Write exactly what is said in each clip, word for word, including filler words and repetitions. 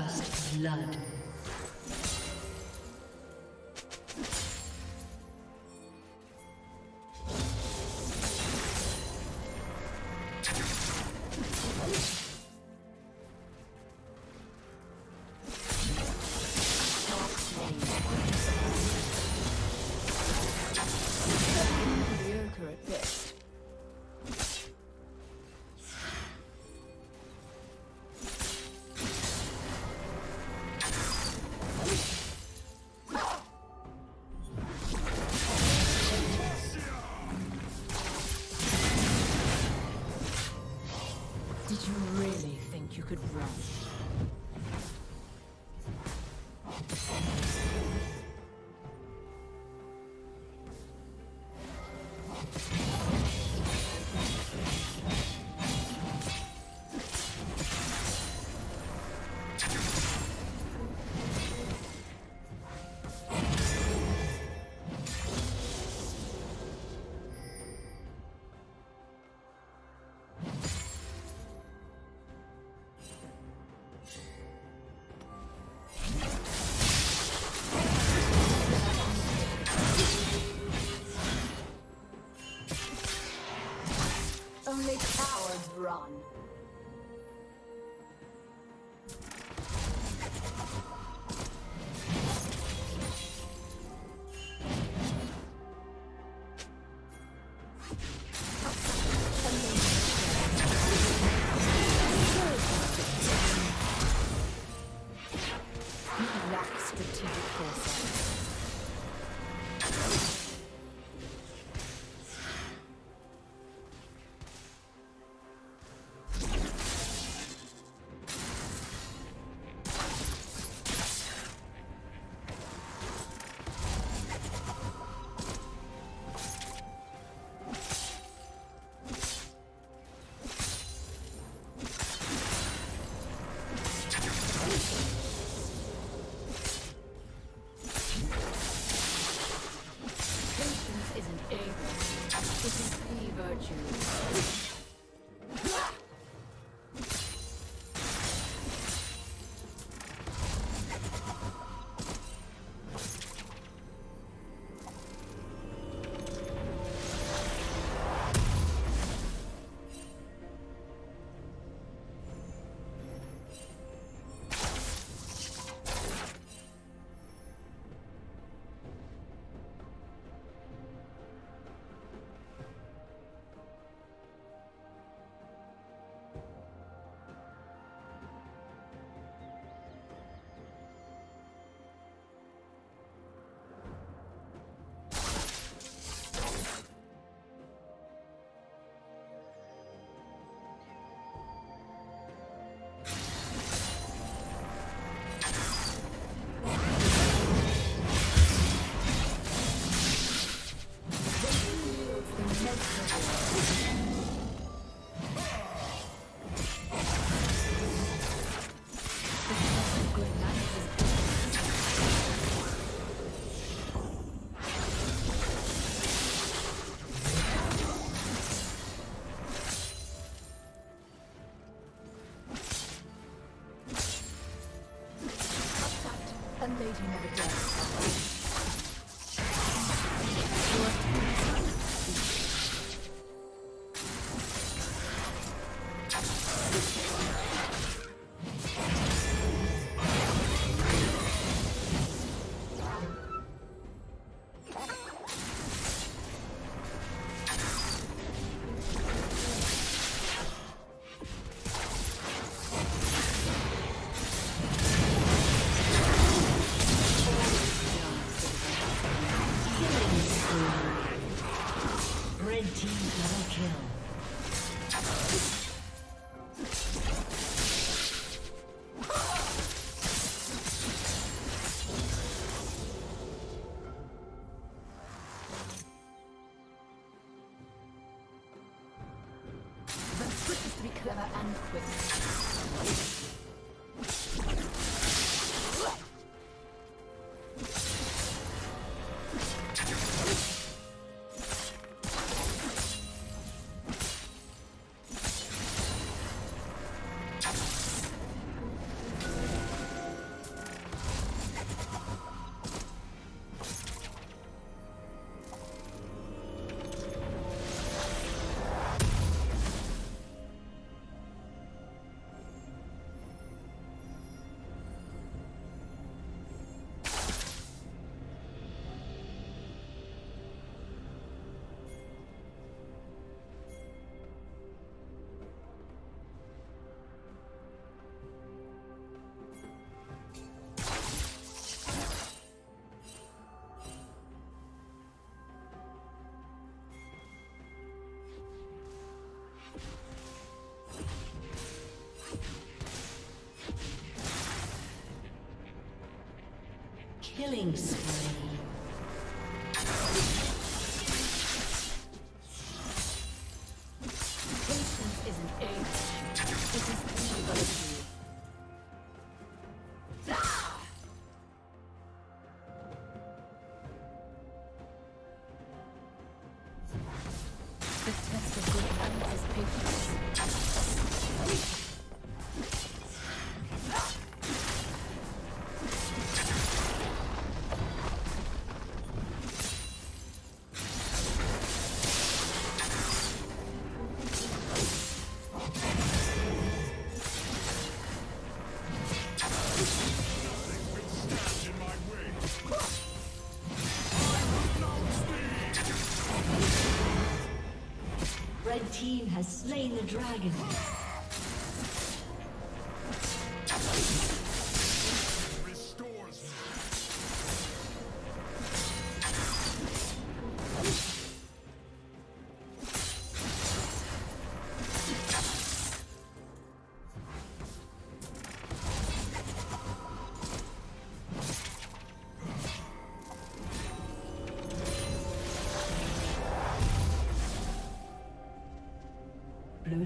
First blood. Run. Lady never does. Killing spree. Patience isn't age. It is evil. The team has slain the dragon. Blue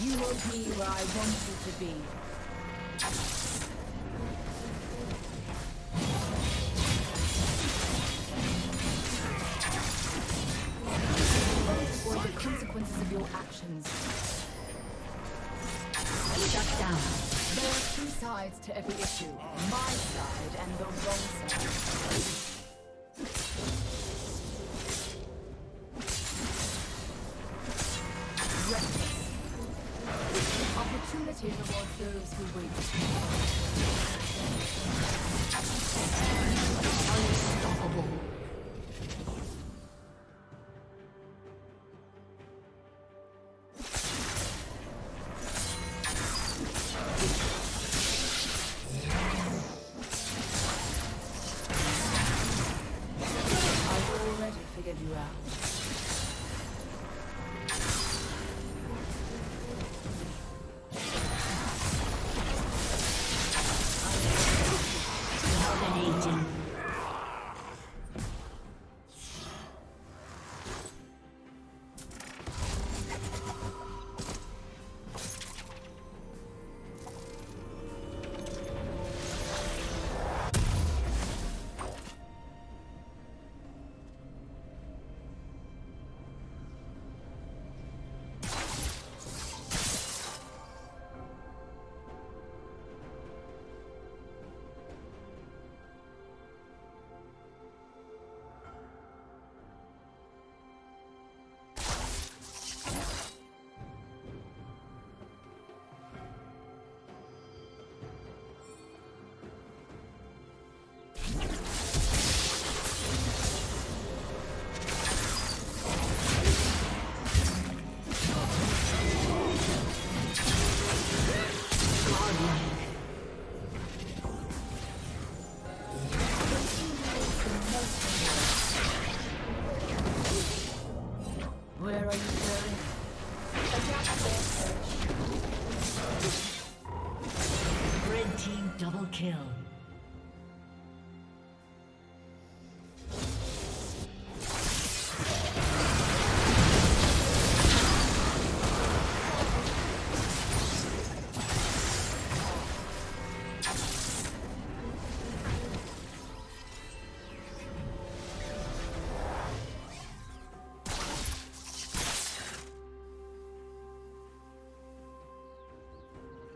You will be where I want you to be. Or the consequences of your actions. Shut down. There are two sides to every issue. My side and the wrong side. Opportunity rewards those who wait. Unstoppable. I've already figured you out.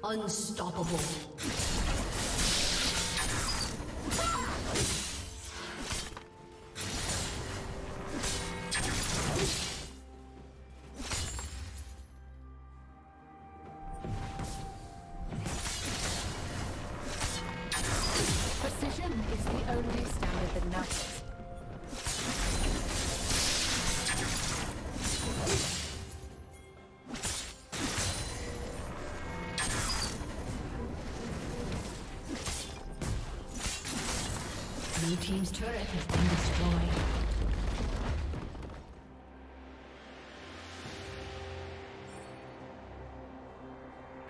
Unstoppable. Blue team's turret has been destroyed.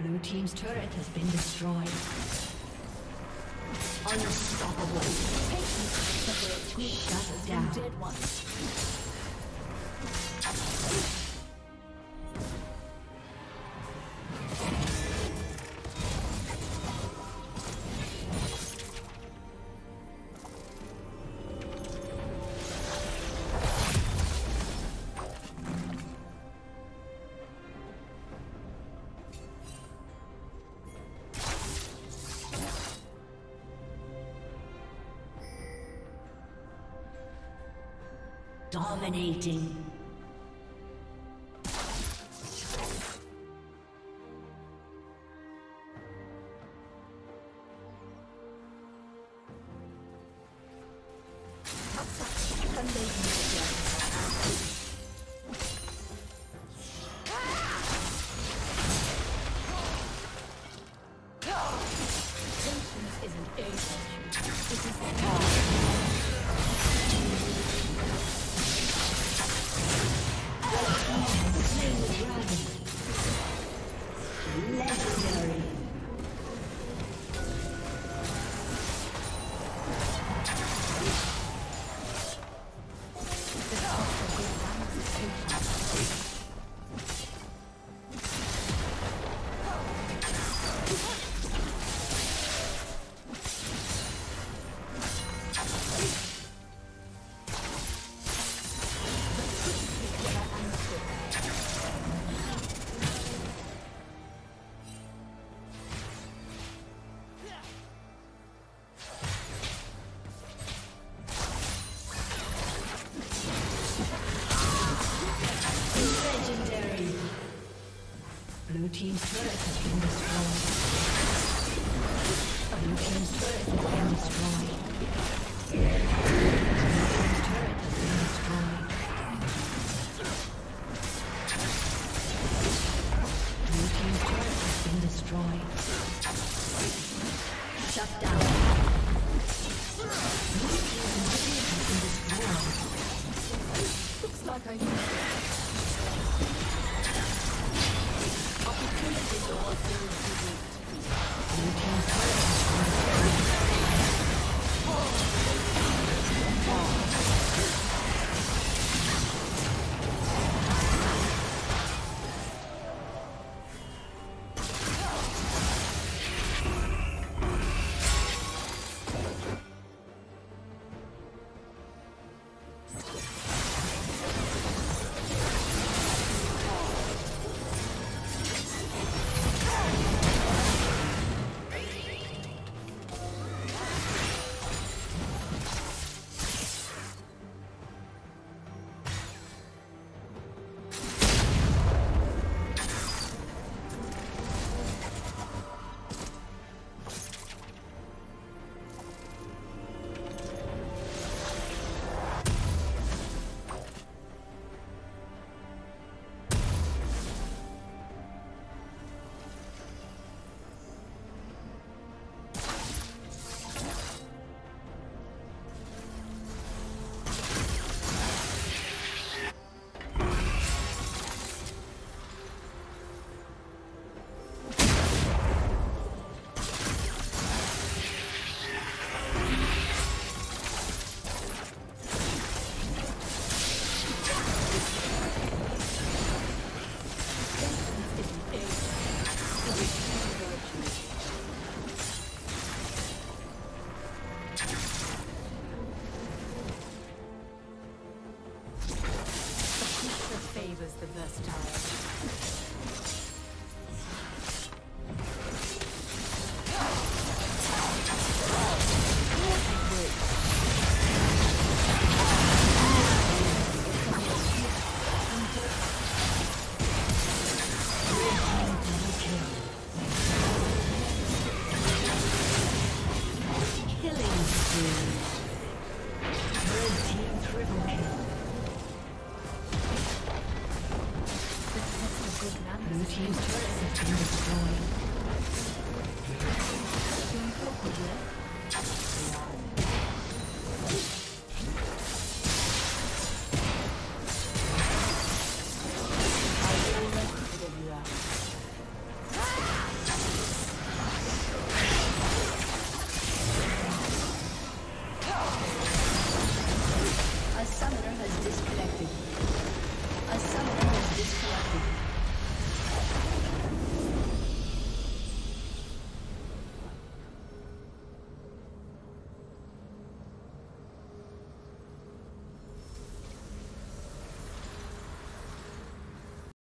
Blue team's turret has been destroyed. Unstoppable. Patience, shut down. Dead ones. Dominating. Team's turret has been destroyed. Blue team's turret has been destroyed. Blue team's turret has been destroyed. Blue team's turret has been destroyed. Shut down. Blue team's turret has been destroyed. Looks like I need. Thank you.